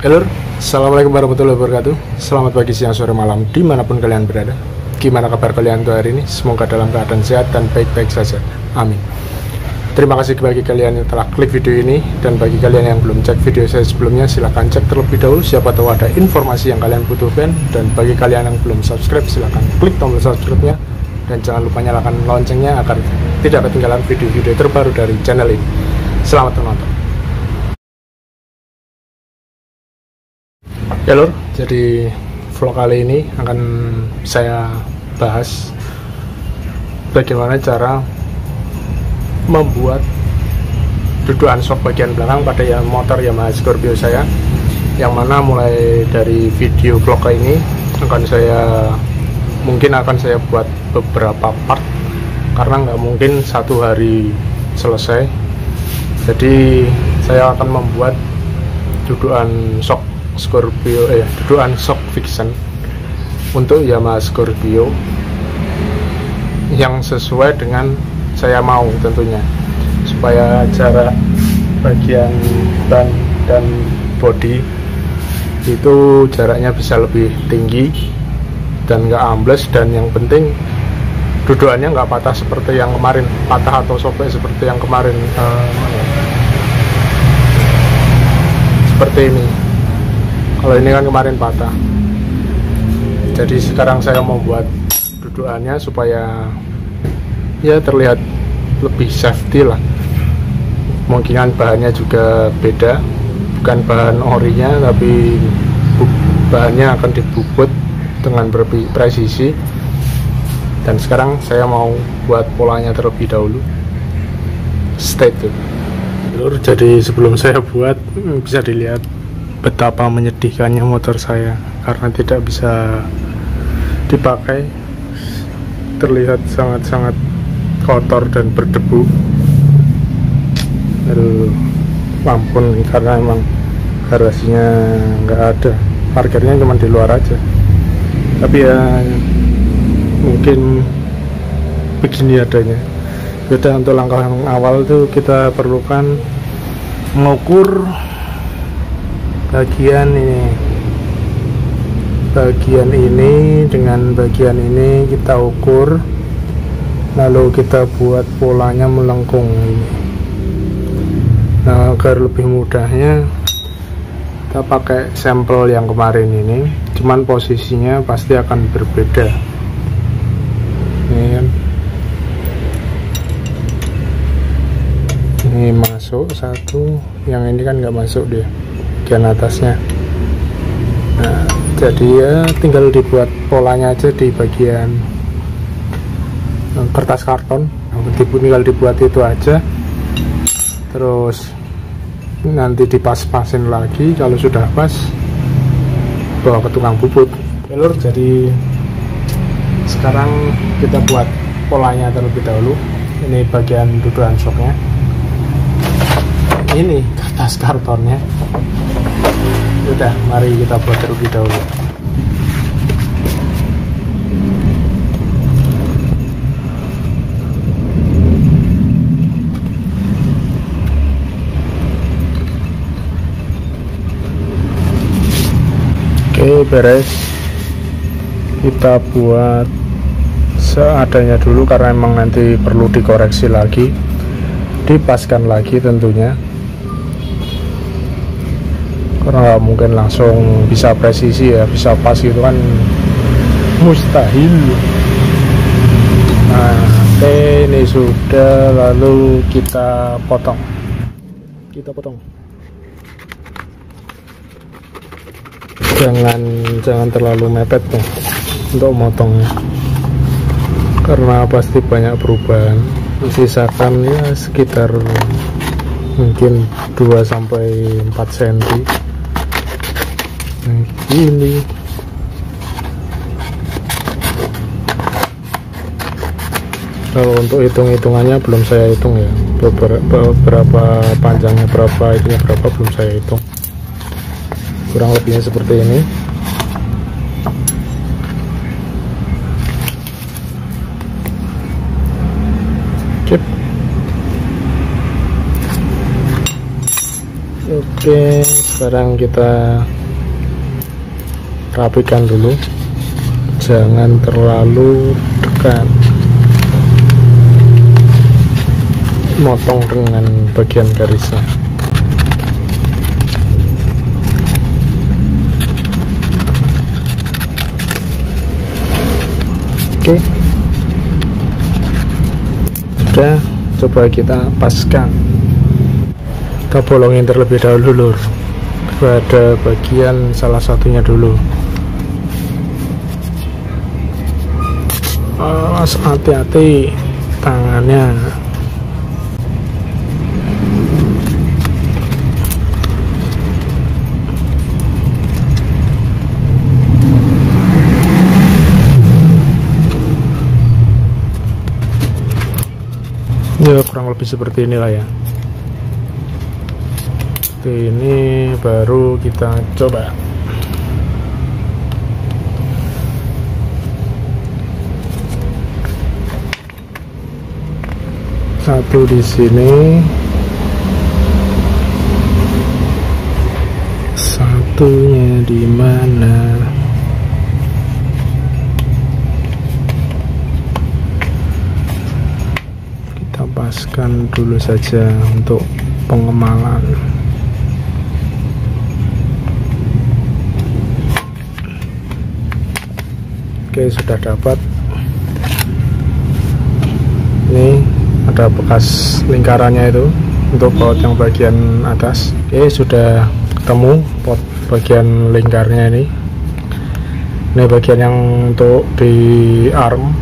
Halo, assalamualaikum warahmatullahi wabarakatuh. Selamat pagi, siang, sore, malam, dimanapun kalian berada. Gimana kabar kalian untuk hari ini? Semoga dalam keadaan sehat dan baik-baik saja. Amin. Terima kasih bagi kalian yang telah klik video ini. Dan bagi kalian yang belum cek video saya sebelumnya, silahkan cek terlebih dahulu. Siapa tahu ada informasi yang kalian butuhkan. Dan bagi kalian yang belum subscribe, silahkan klik tombol subscribe-nya. Dan jangan lupa nyalakan loncengnya agar tidak ketinggalan video-video terbaru dari channel ini. Selamat menonton. Ya lor, jadi vlog kali ini akan saya bahas bagaimana cara membuat dudukan shock bagian belakang pada motor Yamaha Scorpio saya, yang mana mulai dari video vlog ini akan saya buat beberapa part, karena nggak mungkin satu hari selesai. Jadi saya akan membuat dudukan shock Scorpio, dudukan shock Vixion untuk Yamaha Scorpio yang sesuai dengan saya mau tentunya, supaya jarak bagian ban dan body itu jaraknya bisa lebih tinggi dan nggak ambles, dan yang penting dudukannya nggak patah seperti yang kemarin, patah atau sobek seperti yang kemarin, seperti ini. Kalau ini kan kemarin patah, jadi sekarang saya mau buat dudukannya supaya ya terlihat lebih safety lah. Kemungkinan bahannya juga beda, bukan bahan orinya, tapi bahannya akan dibubut dengan presisi. Dan sekarang saya mau buat polanya terlebih dahulu. Stay tune. Jadi sebelum saya buat, bisa dilihat betapa menyedihkannya motor saya karena tidak bisa dipakai, terlihat sangat-sangat kotor dan berdebu. Aduh, ampun, karena emang garasinya nggak ada, parkirnya cuma di luar aja. Tapi ya mungkin begini adanya. Yaudah, untuk langkah yang awal tuh kita perlukan mengukur bagian ini dengan bagian ini kita ukur, lalu kita buat polanya melengkung. Nah, agar lebih mudahnya kita pakai sampel yang kemarin ini, cuman posisinya pasti akan berbeda. Ini masuk satu, yang ini kan nggak masuk dia atasnya. Nah, jadi ya tinggal dibuat polanya aja di bagian kertas karton, tinggal dibuat itu aja, terus nanti dipas-pasin lagi. Kalau sudah pas, bawa ke tukang bubut. Lur, jadi sekarang kita buat polanya terlebih dahulu. Ini bagian dudukan shocknya, ini kertas kartonnya. Udah, mari kita buat terlebih dahulu. Oke, beres. Kita buat seadanya dulu karena emang nanti perlu dikoreksi lagi, dipaskan lagi tentunya, karena nggak mungkin langsung bisa presisi ya, bisa pas gitu kan mustahil. Nah, ini sudah, lalu kita potong. Jangan terlalu mepet nih untuk motongnya, karena pasti banyak perubahan. Sisakan ya sekitar mungkin 2-4 cm. Nah, ini kalau untuk hitung-hitungannya belum saya hitung ya, berapa panjangnya, berapa itunya, berapa belum saya hitung. Kurang lebihnya seperti ini. Oke, sekarang kita rapikan dulu, jangan terlalu dekat, motong dengan bagian garisnya. Oke, sudah, coba kita paskan. Kita bolongin terlebih dahulu lur, pada bagian salah satunya dulu. Awas, hati-hati tangannya. Ya kurang lebih seperti inilah ya. Seperti ini baru kita coba. Satu di sini, satunya di mana? Kita paskan dulu saja untuk pengemalan. Oke, sudah dapat. Ini ada bekas lingkarannya itu untuk baut yang bagian atas. Oke, sudah ketemu pot bagian lingkarnya ini. Ini bagian yang untuk di arm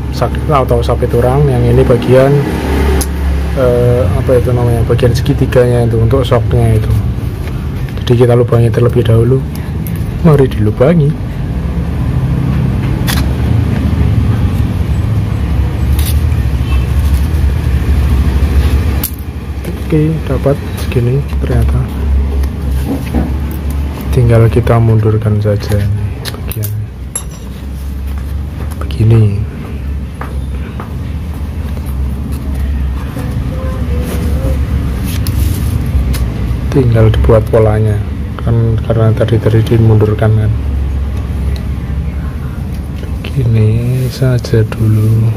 atau sapit urang. Yang ini bagian apa itu namanya, bagian segitiganya itu untuk shocknya itu. Jadi kita lubangi terlebih dahulu. Mari dilubangi. Oke, dapat segini ternyata. Tinggal kita mundurkan saja ini bagian begini. Tinggal dibuat polanya kan, karena tadi dimundurkan kan. Begini saja dulu.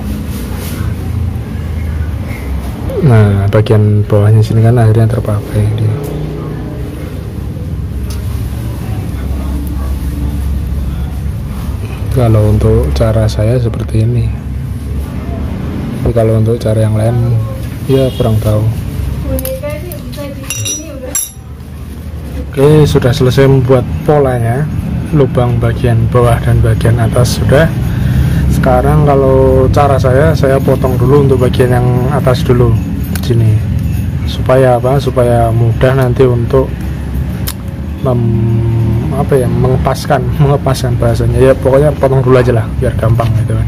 Nah, bagian bawahnya sini kan akhirnya terpakai dia. Kalau untuk cara saya seperti ini. Tapi kalau untuk cara yang lain, ya kurang tahu. Oke, sudah selesai membuat polanya, lubang bagian bawah dan bagian atas sudah. Sekarang kalau cara saya potong dulu untuk bagian yang atas dulu sini, supaya apa, supaya mudah nanti untuk mengepaskan bahasanya ya, pokoknya potong dulu aja lah biar gampang gitu kan.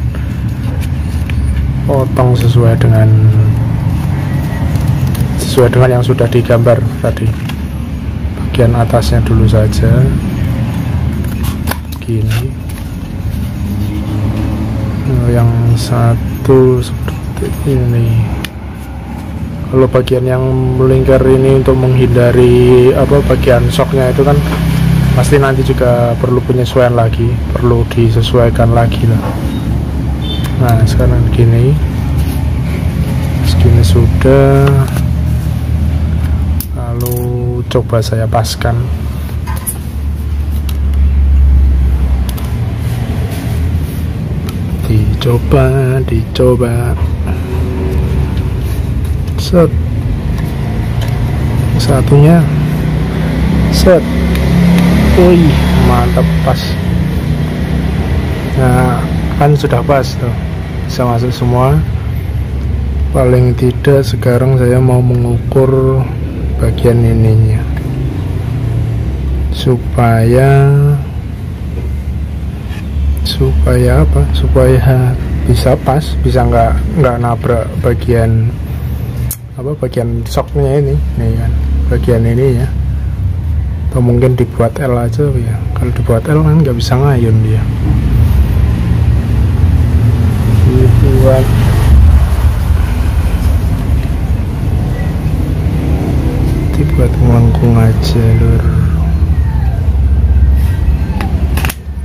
Potong sesuai dengan yang sudah digambar tadi, bagian atasnya dulu saja gini. Yang satu seperti ini. Kalau bagian yang melingkar ini untuk menghindari apa, bagian shocknya itu kan pasti nanti juga perlu penyesuaian lagi, perlu disesuaikan lagi lah. Nah sekarang segini sudah, lalu coba saya paskan. Dicoba set, satunya set, wih mantap, pas. Nah kan sudah pas tuh, bisa masuk semua. Paling tidak sekarang saya mau mengukur bagian ininya supaya apa, supaya bisa pas, bisa nggak nabrak bagian apa, bagian shocknya ini nih kan, bagian ini ya. Atau mungkin dibuat L aja ya, kalau dibuat L kan nggak bisa ngayun dia. Dibuat Berarti buat melengkung aja lur.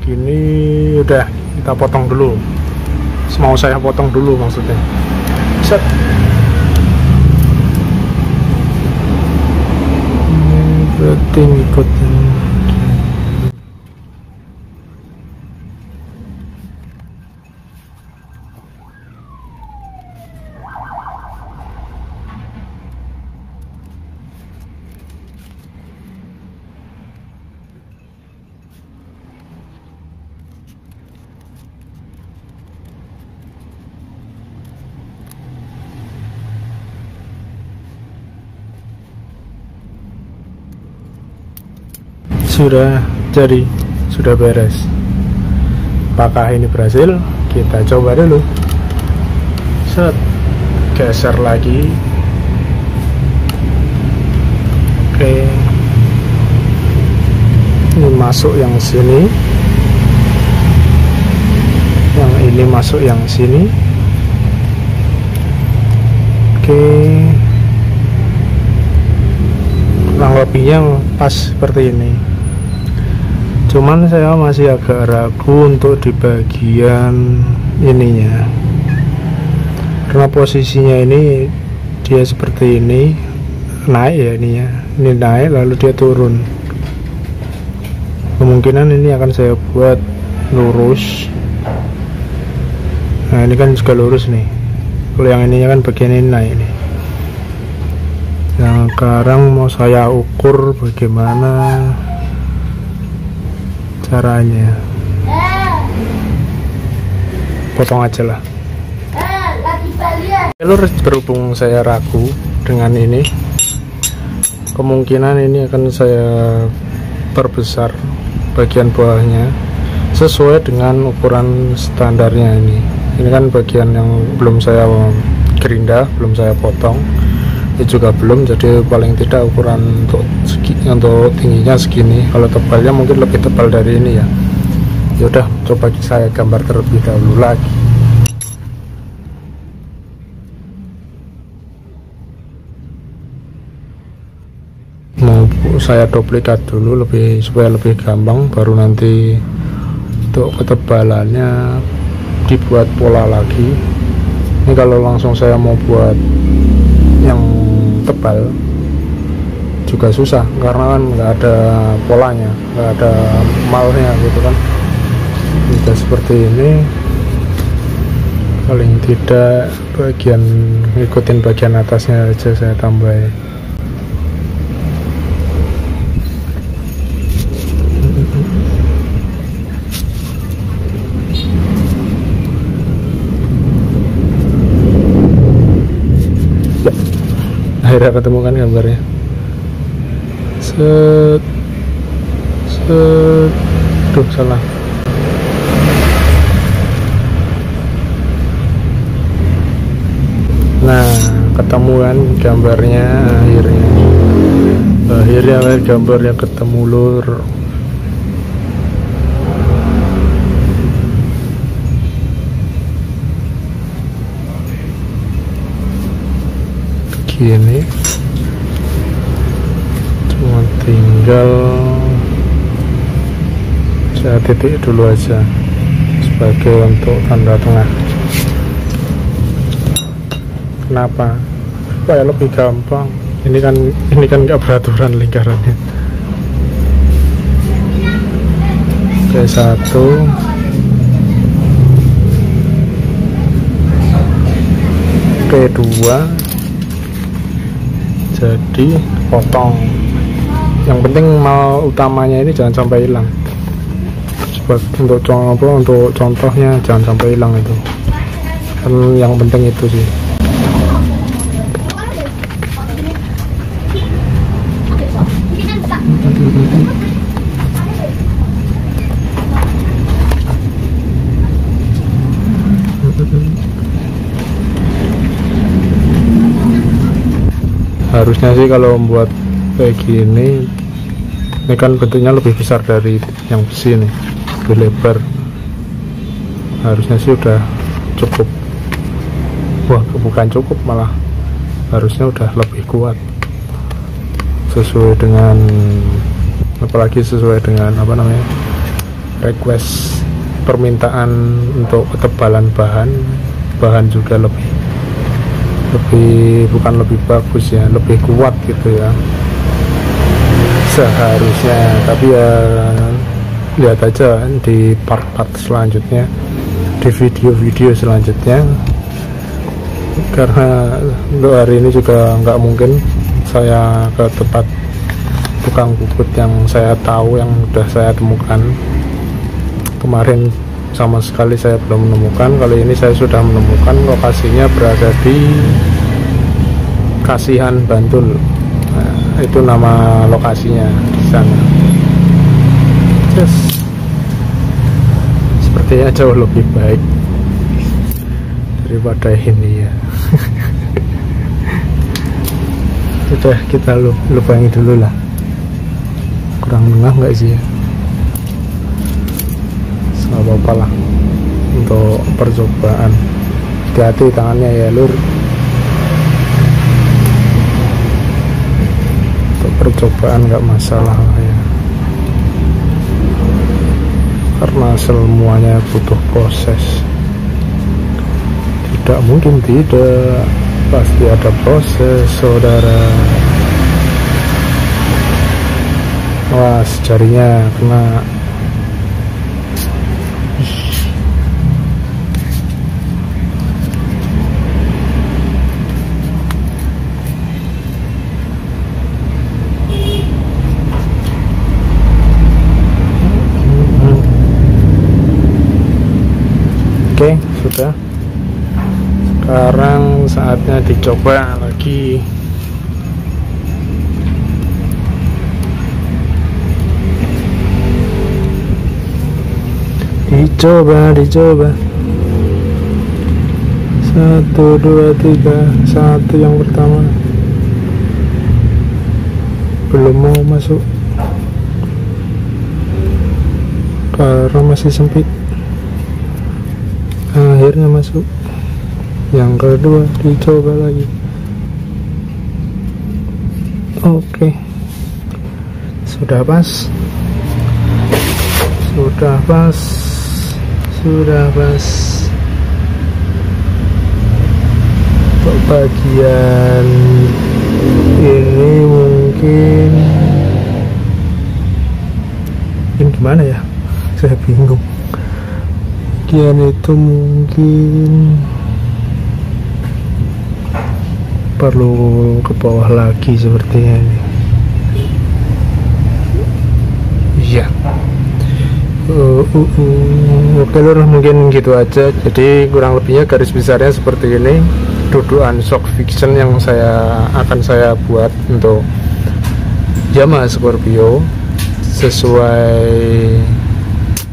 Ini udah kita potong dulu. Mau saya potong dulu maksudnya. Set. Ini berarti ngikutin. Sudah jadi, sudah beres. Apakah ini berhasil? Kita coba dulu. Set, geser lagi. Oke, ini masuk yang sini, yang ini masuk yang sini. Oke, kurang lebihnya pas seperti ini. Cuman saya masih agak ragu untuk di bagian ininya, karena posisinya ini dia seperti ini naik ya, ininya ini naik lalu dia turun. Kemungkinan ini akan saya buat lurus. Nah ini kan juga lurus nih, kalau yang ininya kan bagian ini naik nih. Nah sekarang mau saya ukur bagaimana caranya. Potong aja lah. Lur, berhubung saya ragu dengan ini, kemungkinan ini akan saya perbesar bagian bawahnya sesuai dengan ukuran standarnya. Ini kan bagian yang belum saya gerinda, belum saya potong, ini juga belum. Jadi paling tidak ukuran untuk tingginya segini. Kalau tebalnya mungkin lebih tebal dari ini ya. Yaudah, coba saya gambar terlebih dahulu lagi. Nah, saya duplikat dulu lebih supaya lebih gampang, baru nanti untuk ketebalannya dibuat pola lagi. Ini kalau langsung saya mau buat yang tebal juga susah, karena kan nggak ada polanya, nggak ada malnya gitu kan. Bisa seperti ini, paling tidak bagian ngikutin bagian atasnya aja saya tambah. Akhirnya ketemu kan gambarnya. Set, duh salah. Nah ketemuan gambarnya akhirnya gambarnya ketemu lur. Begini cuma tinggal saya titik dulu aja sebagai untuk tanda tengah. Kenapa? Supaya lebih gampang. Ini kan nggak beraturan lingkarannya. Oke, satu. Oke, dua. Jadi potong, yang penting mal utamanya ini jangan sampai hilang. Sebab untuk contohnya jangan sampai hilang itu kan, yang penting itu sih. Harusnya sih kalau membuat kayak gini, ini kan bentuknya lebih besar dari yang besi nih, lebih lebar. Harusnya sih udah cukup. Wah, bukan cukup malah, harusnya udah lebih kuat. sesuai dengan apalagi sesuai dengan apa namanya request permintaan untuk ketebalan bahan juga lebih bukan lebih bagus ya, lebih kuat gitu ya seharusnya. Tapi ya lihat aja di part-part selanjutnya, di video-video selanjutnya, karena untuk hari ini juga nggak mungkin saya ke tempat tukang bubut yang saya tahu, yang udah saya temukan kemarin. Sama sekali saya belum menemukan. Kali ini saya sudah menemukan, lokasinya berada di Kasihan, Bantul. Nah, itu nama lokasinya di sana. Yes. Sepertinya jauh lebih baik daripada ini ya. Sudah kita lupain dulu lah. Kurang menengah nggak sih ya? Nggak apa-apa lah, untuk percobaan. Hati-hati tangannya ya lur, untuk percobaan nggak masalah ya, karena semuanya butuh proses, tidak mungkin tidak, pasti ada proses saudara. Wah, jarinya kena. Oke, sudah. Sekarang saatnya dicoba lagi. Dicoba. 1, 2, 3. 1 yang pertama. Belum mau masuk, karena masih sempit. Akhirnya masuk. Yang kedua dicoba lagi. Oke. Sudah pas. Untuk bagian ini mungkin ini gimana ya, saya bingung. Bagian itu mungkin perlu ke bawah lagi sepertinya ini. Iya. Oke lur, mungkin gitu aja. Jadi kurang lebihnya garis besarnya seperti ini. Dudukan shock fiction yang akan saya buat untuk Yamaha Scorpio sesuai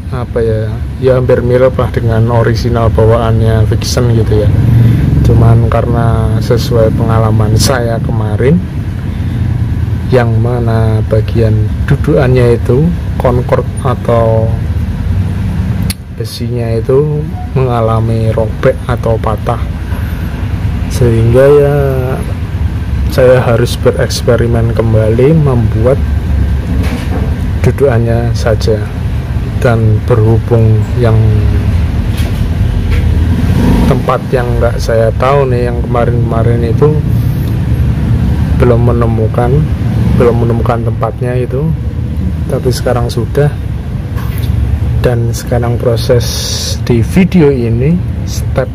apa ya hampir mirip lah dengan original bawaannya Vixion gitu ya, cuman karena sesuai pengalaman saya kemarin yang mana bagian dudukannya itu Conrod atau besinya itu mengalami robek atau patah, sehingga ya saya harus bereksperimen kembali membuat dudukannya saja. Dan berhubung yang tempat yang nggak saya tahu nih, yang kemarin-kemarin itu belum menemukan tempatnya itu, tapi sekarang sudah. Dan sekarang proses di video ini part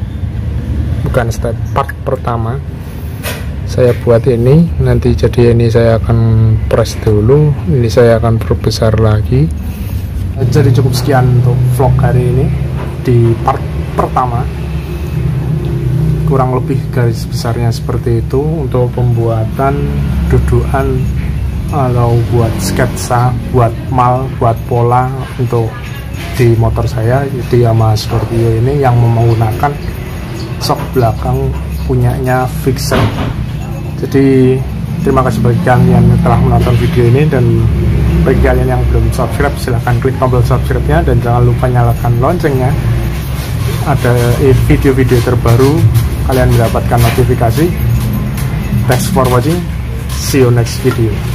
pertama saya buat ini. Nanti jadi ini saya akan press dulu, ini saya akan perbesar lagi. Jadi cukup sekian untuk vlog hari ini di part pertama, kurang lebih garis besarnya seperti itu untuk pembuatan dudukan, kalau buat sketsa, buat mal, buat pola untuk di motor saya di Yamaha Scorpio ini yang menggunakan shock belakang punyanya Vixion. Jadi terima kasih bagi kalian yang telah menonton video ini, dan bagi kalian yang belum subscribe silahkan klik tombol subscribe-nya, dan jangan lupa nyalakan loncengnya. Ada video-video terbaru kalian mendapatkan notifikasi. Thanks for watching, see you next video.